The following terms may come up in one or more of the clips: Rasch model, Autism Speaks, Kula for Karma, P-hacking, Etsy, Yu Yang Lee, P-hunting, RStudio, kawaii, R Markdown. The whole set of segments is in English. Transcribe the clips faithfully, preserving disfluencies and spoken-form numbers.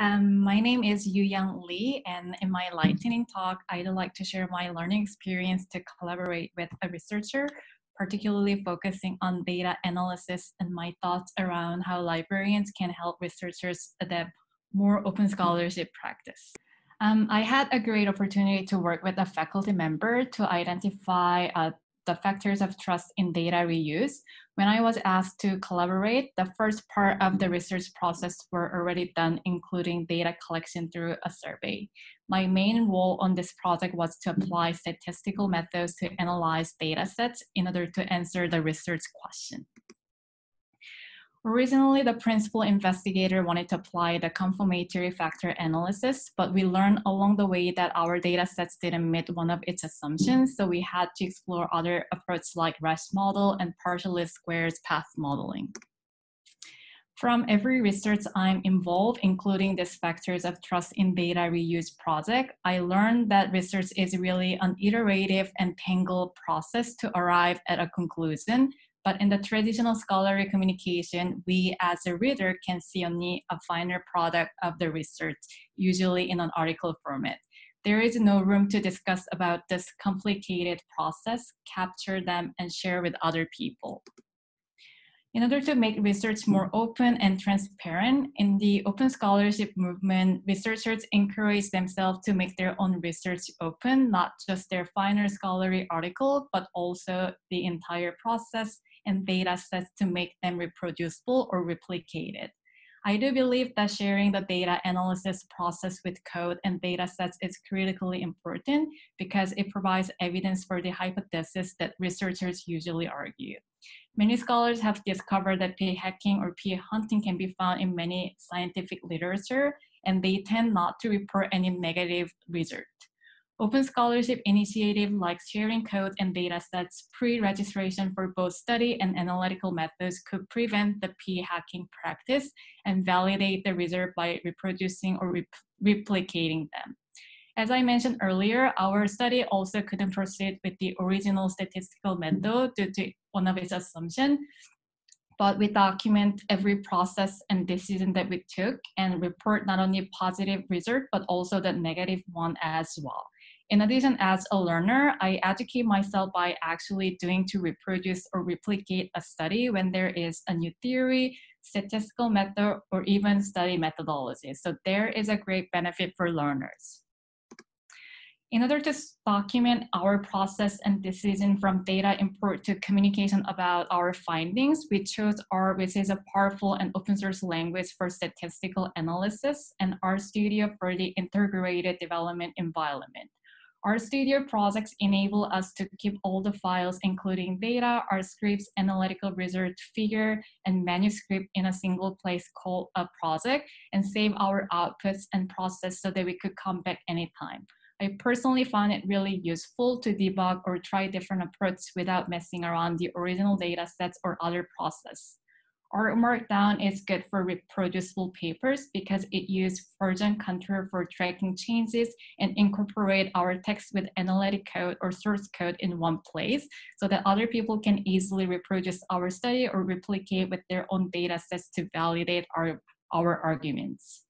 Um, my name is Yu Yang Lee, and in my lightning talk, I'd like to share my learning experience to collaborate with a researcher, particularly focusing on data analysis and my thoughts around how librarians can help researchers adapt more open scholarship practice. Um, I had a great opportunity to work with a faculty member to identify uh, the factors of trust in data reuse. When I was asked to collaborate, the first part of the research process were already done, including data collection through a survey. My main role on this project was to apply statistical methods to analyze data sets in order to answer the research question. Originally, the principal investigator wanted to apply the confirmatory factor analysis, but we learned along the way that our data sets didn't meet one of its assumptions, so we had to explore other approaches like Rasch model and partially squared path modeling. From every research I'm involved, including these factors of trust in data reuse project, I learned that research is really an iterative and tangled process to arrive at a conclusion. But in the traditional scholarly communication, we as a reader can see only a finer product of the research, usually in an article format. There is no room to discuss about this complicated process, capture them, and share with other people. In order to make research more open and transparent, in the open scholarship movement, researchers encourage themselves to make their own research open, not just their finer scholarly article, but also the entire process and data sets to make them reproducible or replicated. I do believe that sharing the data analysis process with code and data sets is critically important because it provides evidence for the hypothesis that researchers usually argue. Many scholars have discovered that P-hacking or P-hunting can be found in many scientific literature, and they tend not to report any negative result. Open scholarship initiatives like sharing code and data sets pre-registration for both study and analytical methods could prevent the P-hacking practice and validate the result by reproducing or rep replicating them. As I mentioned earlier, our study also couldn't proceed with the original statistical method due to one of its assumptions, but we document every process and decision that we took and report not only positive result, but also the negative one as well. In addition, as a learner, I educate myself by actually doing to reproduce or replicate a study when there is a new theory, statistical method, or even study methodology. So there is a great benefit for learners. In order to document our process and decision from data import to communication about our findings, we chose R, which is a powerful and open source language for statistical analysis, and RStudio for the integrated development environment. RStudio projects enable us to keep all the files, including data, our scripts, analytical results, figure, and manuscript in a single place called a project, and save our outputs and process so that we could come back anytime. I personally found it really useful to debug or try different approaches without messing around the original data sets or other process. R Markdown is good for reproducible papers because it uses version control for tracking changes and incorporate our text with analytic code or source code in one place so that other people can easily reproduce our study or replicate with their own data sets to validate our, our arguments.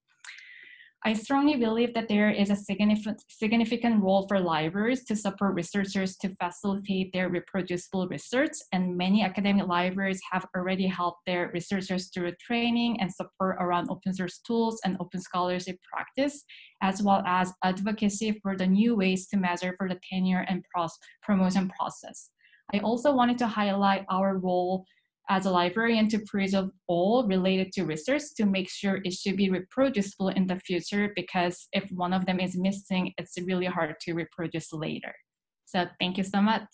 I strongly believe that there is a significant role for libraries to support researchers to facilitate their reproducible research, and many academic libraries have already helped their researchers through training and support around open source tools and open scholarship practice, as well as advocacy for the new ways to measure for the tenure and promotion process. I also wanted to highlight our role as a librarian to preserve all related to research to make sure it should be reproducible in the future, because if one of them is missing, it's really hard to reproduce later. So thank you so much.